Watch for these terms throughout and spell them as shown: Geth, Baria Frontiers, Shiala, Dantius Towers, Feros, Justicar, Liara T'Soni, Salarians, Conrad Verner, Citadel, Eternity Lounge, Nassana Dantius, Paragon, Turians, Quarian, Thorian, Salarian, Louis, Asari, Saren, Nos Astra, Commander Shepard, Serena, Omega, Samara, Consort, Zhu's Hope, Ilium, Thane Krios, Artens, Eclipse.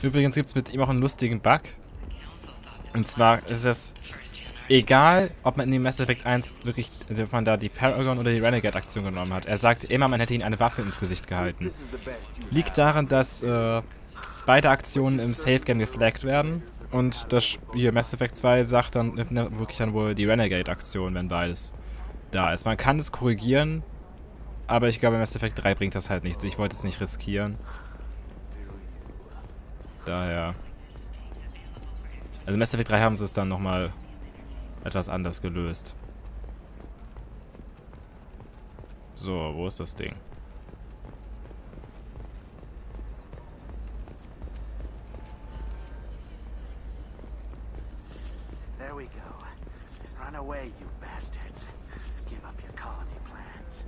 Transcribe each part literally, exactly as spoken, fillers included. Übrigens gibt es mit ihm auch einen lustigen Bug. Und zwar ist es egal, ob man in dem Mass Effect eins wirklich, ob man da die Paragon oder die Renegade-Aktion genommen hat. Er sagt immer, man hätte ihn eine Waffe ins Gesicht gehalten. Liegt daran, dass äh, beide Aktionen im Safe-Game geflaggt werden. Und das hier Mass Effect zwei sagt dann wirklich dann wohl die Renegade-Aktion, wenn beides da ist. Man kann es korrigieren, aber ich glaube, Mass Effect drei bringt das halt nichts. Ich wollte es nicht riskieren. Daher. Also Mass Effect drei haben sie es dann nochmal etwas anders gelöst. So, wo ist das Ding? There we go. Run away, you bastards. Give up your colony plans.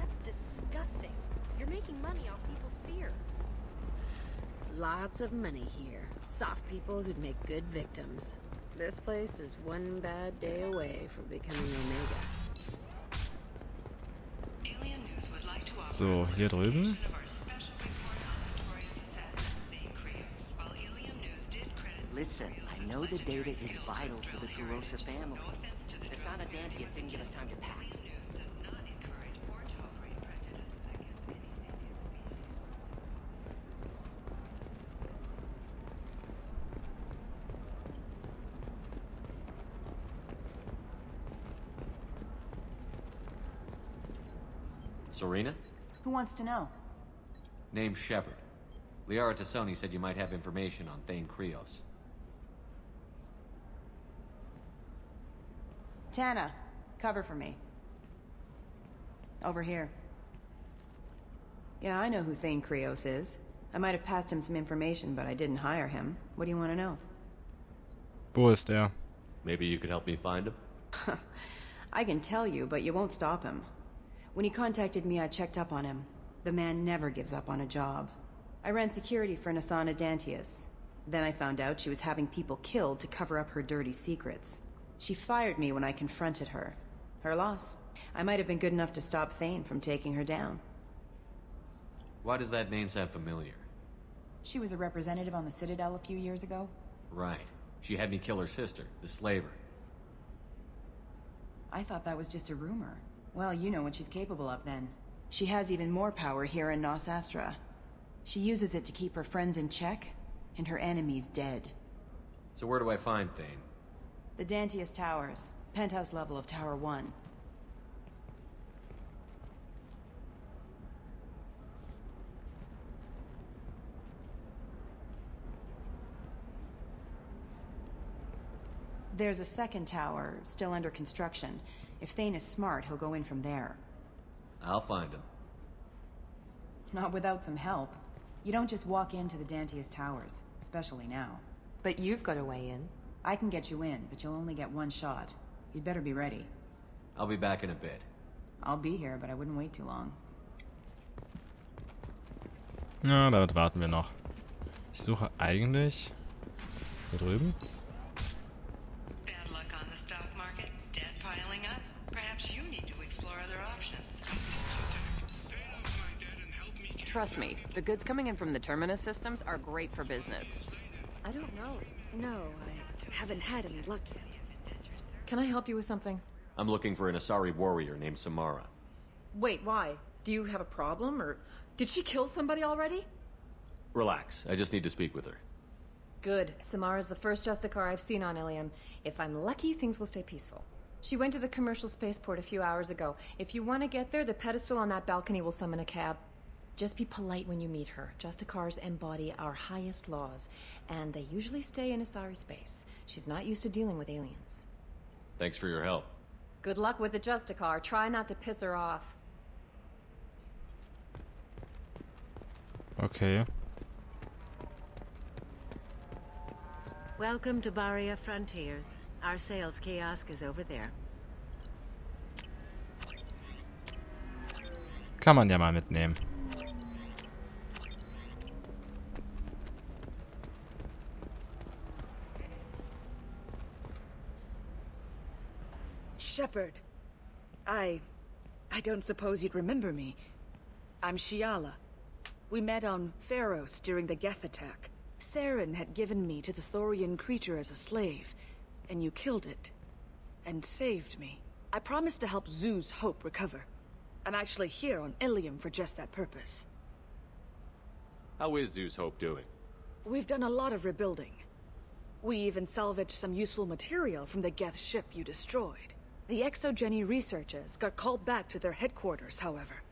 That's disgusting. You're making money off people's fear. Lots of money here. Soft people who'd make good victims. This place is one bad day away from becoming Omega. So, hier drüben. Listen, I know the data is vital to the Gorosa family. Nassana Dantius didn't give us time to pack. Serena? Who wants to know? Name's Shepard. Liara T'Soni said you might have information on Thane Krios. Tana, cover for me. Over here. Yeah, I know who Thane Krios is. I might have passed him some information, but I didn't hire him. What do you want to know? Wo ist er? Maybe you could help me find him? I can tell you, but you won't stop him. When he contacted me, I checked up on him. The man never gives up on a job. I ran security for Nassana Dantius. Then I found out she was having people killed to cover up her dirty secrets. She fired me when I confronted her. Her loss. I might have been good enough to stop Thane from taking her down. Why does that name sound familiar? She was a representative on the Citadel a few years ago. Right. She had me kill her sister, the slaver. I thought that was just a rumor. Well, you know what she's capable of, then. She has even more power here in Nos Astra. She uses it to keep her friends in check, and her enemies dead. So where do I find Thane? The Dantius Towers. Penthouse level of Tower one. There's a second tower, still under construction. If Thane is smart, he'll go in from there. I'll find him. Not without some help. You don't just walk into the Dantius Towers, especially now. But you've got a way in. I can get you in, but you'll only get one shot. You'd better be ready. I'll be back in a bit. I'll be here, but I wouldn't wait too long. Na, damit warten wir noch. Ich suche eigentlich hier drüben. Trust me, the goods coming in from the Terminus systems are great for business. I don't know. No, I haven't had any luck yet. Can I help you with something? I'm looking for an Asari warrior named Samara. Wait, why? Do you have a problem, or did she kill somebody already? Relax, I just need to speak with her. Good. Samara's the first Justicar I've seen on Ilium. If I'm lucky, things will stay peaceful. She went to the commercial spaceport a few hours ago. If you want to get there, the pedestal on that balcony will summon a cab. Just be polite when you meet her. Justicars embody our highest laws, and they usually stay in Asari space. She's not used to dealing with aliens. Thanks for your help. Good luck with the Justicar. Try not to piss her off. Okay. Welcome to Baria Frontiers. Our sales kiosk is over there. Kann man ja mal mitnehmen. Shepard, I... I don't suppose you'd remember me. I'm Shiala. We met on Feros during the Geth attack. Saren had given me to the Thorian creature as a slave, and you killed it, and saved me. I promised to help Zhu's Hope recover. I'm actually here on Ilium for just that purpose. How is Zhu's Hope doing? We've done a lot of rebuilding. We even salvaged some useful material from the Geth ship you destroyed. The Exogeny researchers got called back to their headquarters, however,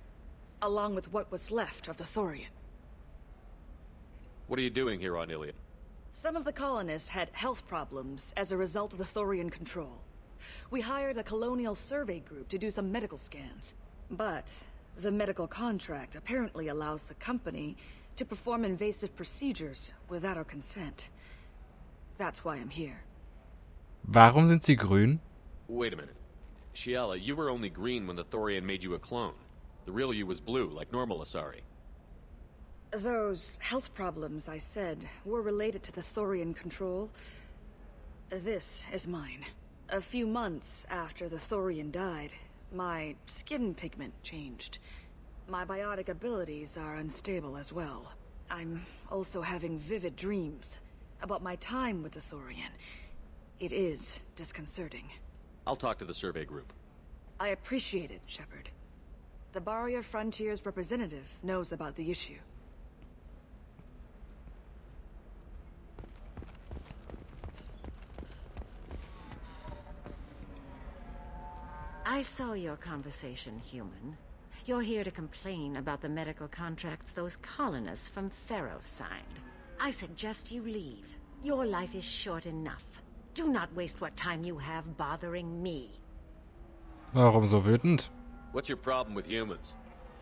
along with what was left of the Thorian. What are you doing here on Ilium? Some of the colonists had health problems as a result of the Thorian control. We hired a colonial survey group to do some medical scans. But the medical contract apparently allows the company to perform invasive procedures without our consent. That's why I'm here. Warum sind sie grün? Wait a minute. Shiala, you were only green when the Thorian made you a clone. The real you was blue, like normal Asari. Those health problems, I said, were related to the Thorian control. This is mine. A few months after the Thorian died, my skin pigment changed. My biotic abilities are unstable as well. I'm also having vivid dreams about my time with the Thorian. It is disconcerting. I'll talk to the survey group. I appreciate it, Shepard. The Baria Frontiers representative knows about the issue. I saw your conversation, human. You're here to complain about the medical contracts those colonists from Feros signed. I suggest you leave. Your life is short enough. Do not waste what time you have bothering me. Warum so wütend? What's your problem with humans?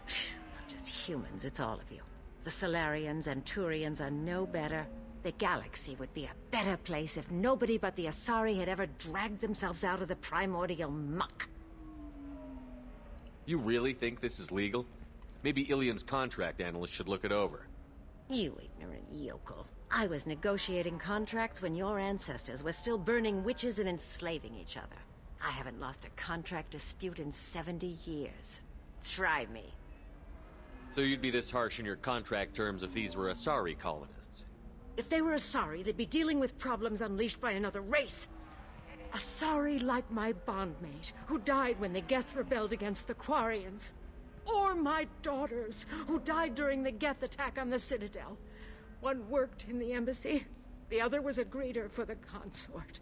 Not just humans, it's all of you. The Salarians and Turians are no better. The galaxy would be a better place if nobody but the Asari had ever dragged themselves out of the primordial muck. You really think this is legal? Maybe Ilium's contract analyst should look it over. You ignorant yokel. I was negotiating contracts when your ancestors were still burning witches and enslaving each other. I haven't lost a contract dispute in seventy years. Try me. So you'd be this harsh in your contract terms if these were Asari colonists? If they were Asari, they'd be dealing with problems unleashed by another race. Asari like my bondmate, who died when the Geth rebelled against the Quarians. Or my daughters, who died during the Geth attack on the Citadel. One worked in the embassy, the other was a greeter for the consort.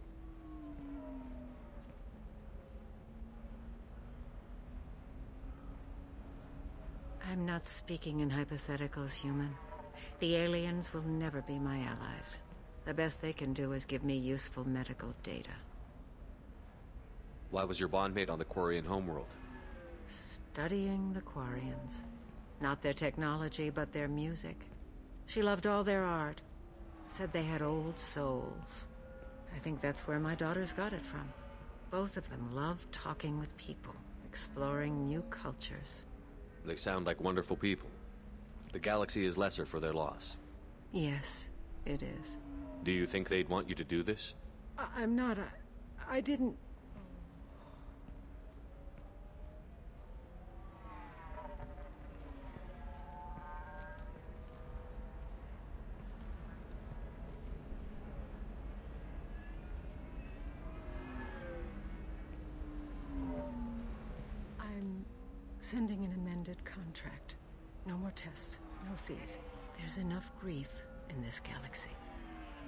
I'm not speaking in hypotheticals, human. The aliens will never be my allies. The best they can do is give me useful medical data. Why was your bondmate on the Quarian homeworld? Studying the Quarians. Not their technology, but their music. She loved all their art. Said they had old souls. I think that's where my daughters got it from. Both of them loved talking with people, exploring new cultures. They sound like wonderful people. The galaxy is lesser for their loss. Yes, it is. Do you think they'd want you to do this? I I'm not. I, I didn't... Sending an amended contract. No more tests, no fees. There's enough grief in this galaxy.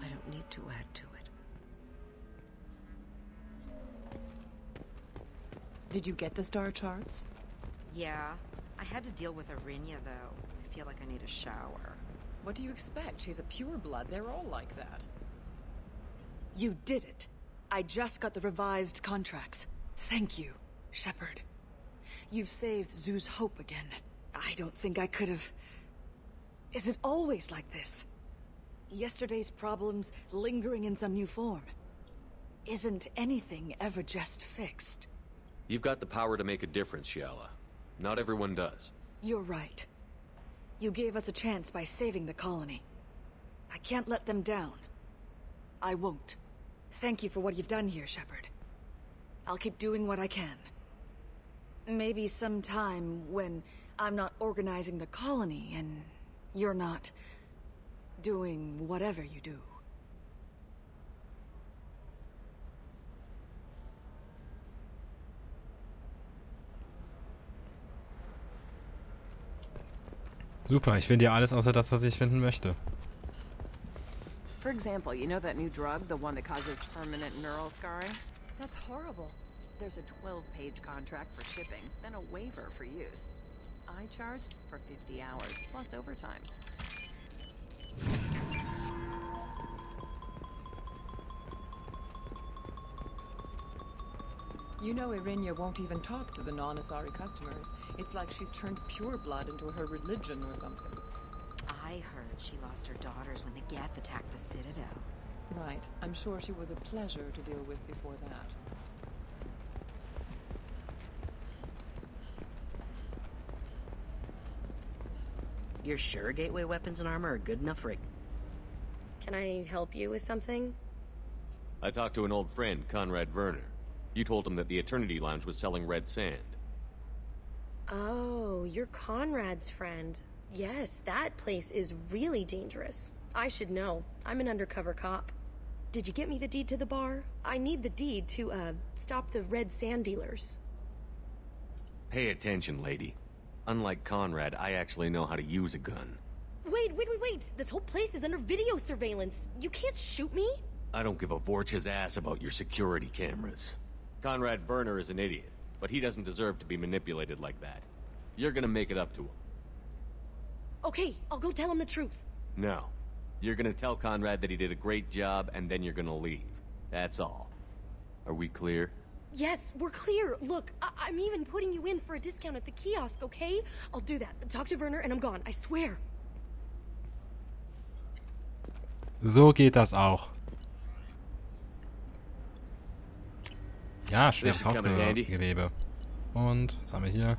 I don't need to add to it. Did you get the star charts? Yeah. I had to deal with Arinya, though. I feel like I need a shower. What do you expect? She's a pureblood. They're all like that. You did it. I just got the revised contracts. Thank you, Shepard. You've saved Zhu's Hope again. I don't think I could have... Is it always like this? Yesterday's problems lingering in some new form. Isn't anything ever just fixed? You've got the power to make a difference, Shiala. Not everyone does. You're right. You gave us a chance by saving the colony. I can't let them down. I won't. Thank you for what you've done here, Shepard. I'll keep doing what I can. Maybe sometime when I'm not organizing the colony and you're not, doing whatever you do. Super, ich finde ja alles außer das, was ich finden möchte. For example, you know that new drug, the one that causes permanent neural scarring? That's horrible. There's a twelve-page contract for shipping, then a waiver for use. I charged for fifty hours, plus overtime. You know Irinya won't even talk to the non-Asari customers. It's like she's turned pure blood into her religion or something. I heard she lost her daughters when the Geth attacked the Citadel. Right. I'm sure she was a pleasure to deal with before that. You're sure gateway weapons and armor are good enough for it? Can I help you with something? I talked to an old friend, Conrad Verner. You told him that the Eternity Lounge was selling red sand. Oh, you're Conrad's friend. Yes, that place is really dangerous. I should know. I'm an undercover cop. Did you get me the deed to the bar? I need the deed to, uh, stop the red sand dealers. Pay attention, lady. Unlike Conrad, I actually know how to use a gun. Wait, wait, wait, wait! This whole place is under video surveillance. You can't shoot me? I don't give a vorch's ass about your security cameras. Conrad Verner is an idiot, but he doesn't deserve to be manipulated like that. You're gonna make it up to him. Okay, I'll go tell him the truth. No. You're gonna tell Conrad that he did a great job, and then you're gonna leave. That's all. Are we clear? Yes, we're clear. Look, I I'm even putting you in for a discount at the kiosk, okay? I'll do that. Talk to Verner and I'm gone, I swear. So geht das auch. Ja, schweres Hauptgewebe. Und, was haben wir hier?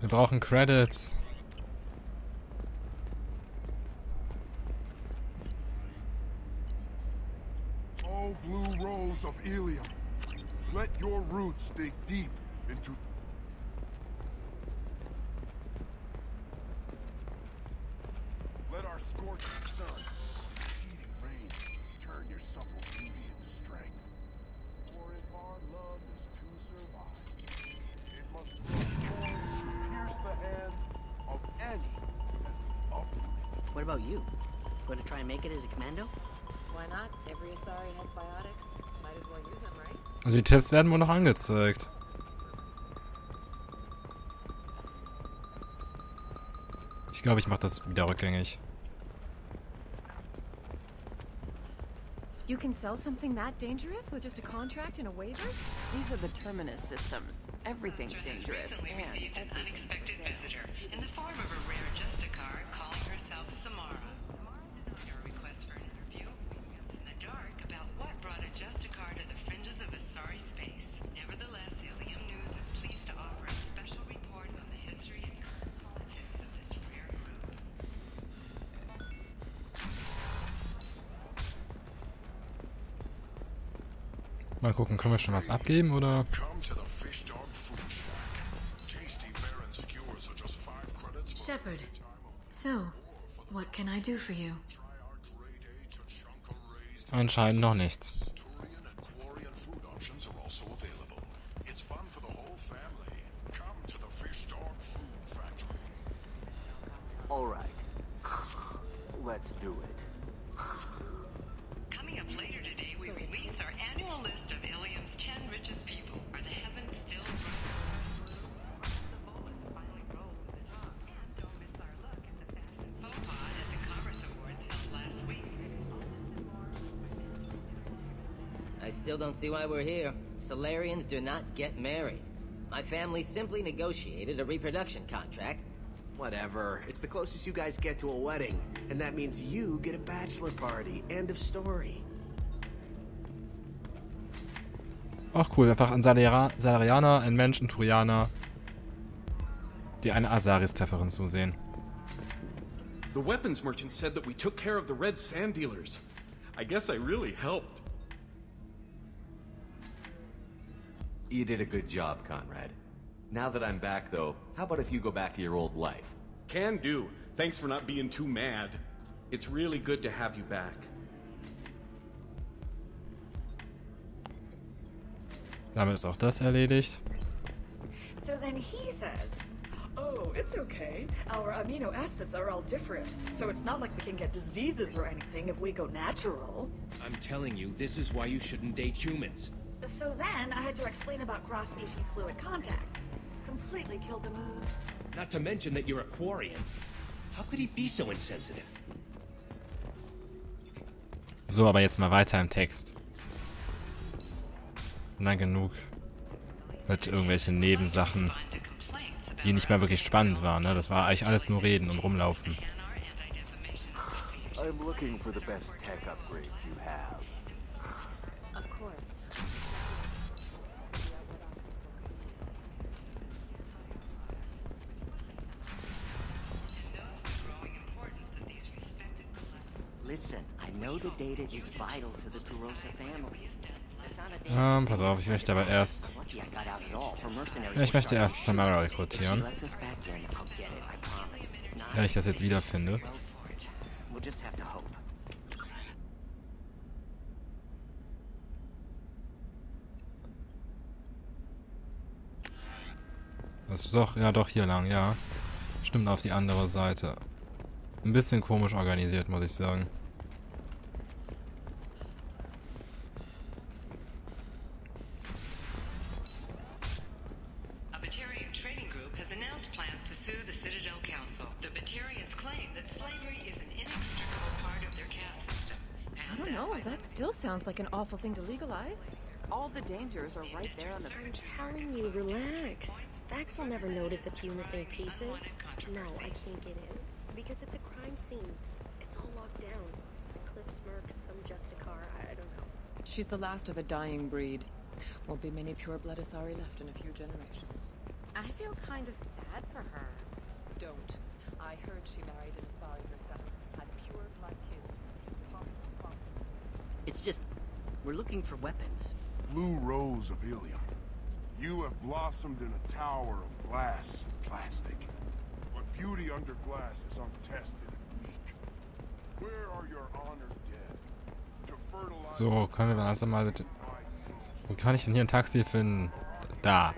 Wir brauchen Credits. O blue rose of Ilium, let your roots dig deep into... Let our scorching sun, exceeding rain, turn your supple beauty into strength. For if our love is to survive, it must grow forth to pierce the hand of any that is upright. What about you? Going to try and make it as a commando? Why not? Every Asari has biotics. Might as well use them, right? Also die Tipps werden wohl noch angezeigt. Ich glaube, ich mache das wieder rückgängig. You can sell something that dangerous with just a contract and a waiver? These are the Terminus systems. Everything's dangerous. We received an unexpected visitor in the form of a rare Justicar calling herself Samara. Justicar to the fringes of Asari space. Nevertheless, Ilium News is pleased to offer a special report on the history and current politics of this rare group. Mal gucken, können wir schon was abgeben, oder? Shepard, so, what can I do for you? Anscheinend noch nichts. All right. Let's do it. Coming up later today, we release our annual list of Ilium's ten richest people. Are the heavens still bright? The bullets finally roll with the top, and don't miss our look at the fashion faux-pas at the Commerce Awards held last week. I still don't see why we're here. Salarians do not get married. My family simply negotiated a reproduction contract. Whatever. It's the closest you guys get to a wedding, and that means you get a bachelor party. End of story. Ach cool, einfach ein Salera Salarianer, ein Mensch, ein Turianer, die eine Asaris-Trefferin zusehen. The weapons merchant said that we took care of the red sand dealers. I guess I really helped. You did a good job, Conrad. Now that I'm back, though, how about if you go back to your old life? Can do. Thanks for not being too mad. It's really good to have you back. Damit ist auch das erledigt. So then he says, oh, it's okay. Our amino acids are all different, so it's not like we can get diseases or anything if we go natural. I'm telling you, this is why you shouldn't date humans. So then I had to explain about cross-species fluid contact. Completely killed the mood. Not to mention that you're a Quarian. How could he be so insensitive? So, aber jetzt mal weiter im Text. Na, genug mit irgendwelchen Nebensachen, die nicht mehr wirklich spannend waren, ne? Das war eigentlich alles nur reden und rumlaufen. I'm looking for the best tech upgrades you have. Of course. Ähm, pass auf, ich möchte aber erst... Ja, ich möchte erst Samara rekrutieren. Wenn ich das jetzt wiederfinde. Das ist doch, ja doch, hier lang, ja. Stimmt, auf die andere Seite. Ein bisschen komisch organisiert, muss ich sagen. Sounds like an awful thing to legalize. All the dangers are right there on the... I'm telling you, relax. Vax will never notice a few missing pieces. No, I can't get in. Because it's a crime scene. It's all locked down. Eclipse mercs, some Justicar, I don't know. She's the last of a dying breed. Won't be many pure-blood Asari left in a few generations. I feel kind of sad for her. Don't. I heard she married an Asari herself. Had pure-blood kids. It's just, we're looking for weapons. Blue Rose of Ilium, you have blossomed in a tower of glass and plastic. But beauty under glass is untested and weak. Where are your honor dead? To fertilize... So, können wir dann also mal... Wo kann ich denn hier ein Taxi finden? Da.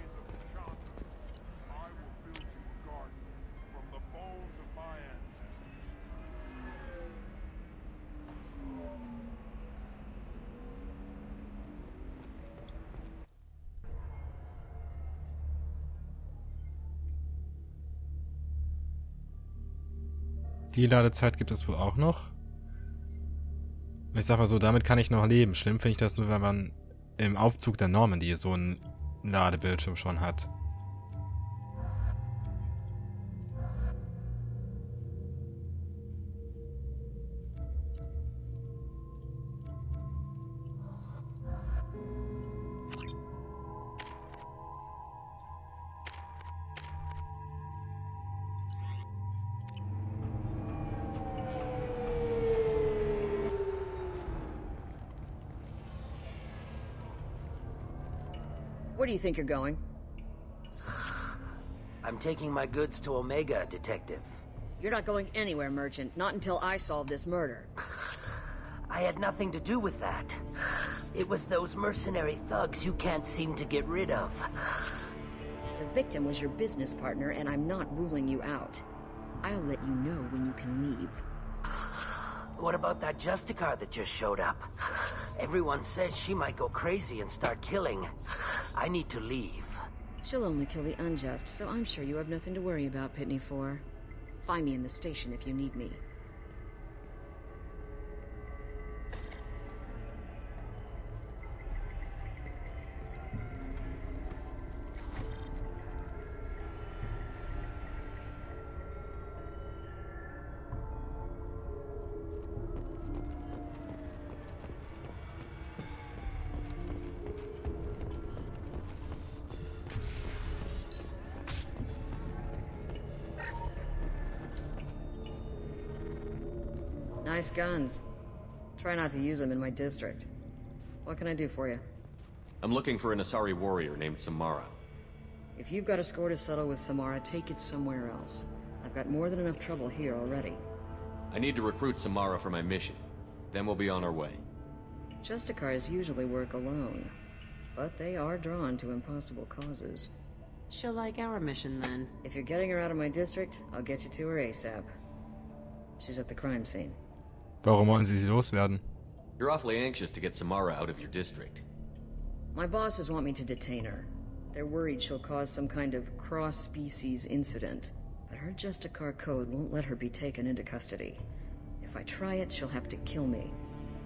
Die Ladezeit gibt es wohl auch noch. Ich sag mal so, damit kann ich noch leben. Schlimm finde ich das nur, wenn man im Aufzug der Normandie so einen Ladebildschirm schon hat. Where do you think you're going? I'm taking my goods to Omega, Detective. You're not going anywhere, Merchant. Not until I solve this murder. I had nothing to do with that. It was those mercenary thugs you can't seem to get rid of. The victim was your business partner, and I'm not ruling you out. I'll let you know when you can leave. What about that Justicar that just showed up? Everyone says she might go crazy and start killing. I need to leave. She'll only kill the unjust, so I'm sure you have nothing to worry about, Pitney for. Find me in the station if you need me. Nice guns. Try not to use them in my district. What can I do for you? I'm looking for an Asari warrior named Samara. If you've got a score to settle with Samara, take it somewhere else. I've got more than enough trouble here already. I need to recruit Samara for my mission. Then we'll be on our way. Justicars usually work alone, but they are drawn to impossible causes. She'll like our mission, then. If you're getting her out of my district, I'll get you to her ASAP. She's at the crime scene. Warum wollen Sie sie loswerden? You're awfully anxious to get Samara out of your district. My bosses want me to detain her. They're worried she'll cause some kind of cross-species incident. But her Justicar code won't let her be taken into custody. If I try it, she'll have to kill me.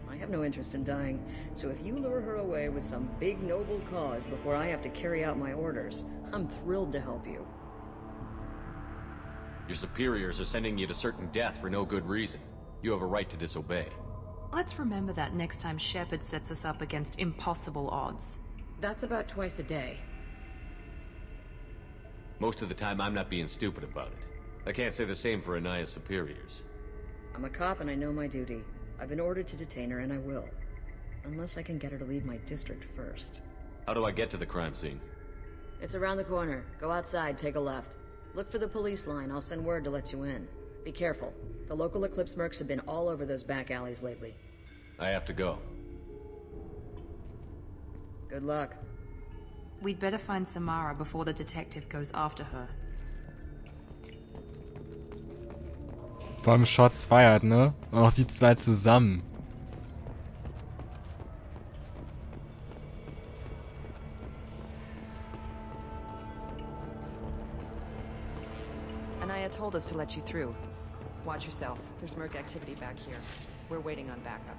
I have no interest in dying, so if you lure her away with some big noble cause before I have to carry out my orders, I'm thrilled to help you. Your superiors are sending you to certain death for no good reason. You have a right to disobey. Let's remember that next time Shepard sets us up against impossible odds. That's about twice a day. Most of the time I'm not being stupid about it. I can't say the same for Anaya's superiors. I'm a cop and I know my duty. I've been ordered to detain her, and I will. Unless I can get her to leave my district first. How do I get to the crime scene? It's around the corner. Go outside, take a left. Look for the police line. I'll send word to let you in. Be careful. The local Eclipse mercs have been all over those back alleys lately. I have to go. Good luck. We'd better find Samara before the detective goes after her. Vor allem Shots feiert, ne? Und auch die zwei zusammen. Anaya told us to let you through. Watch yourself. There's merc activity back here. We're waiting on backup.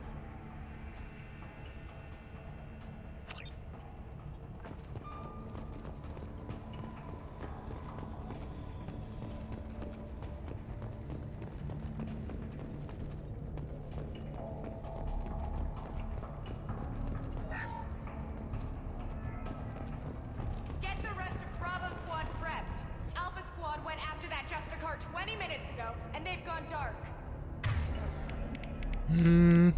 twenty minutes ago, and they've gone dark. Hmm.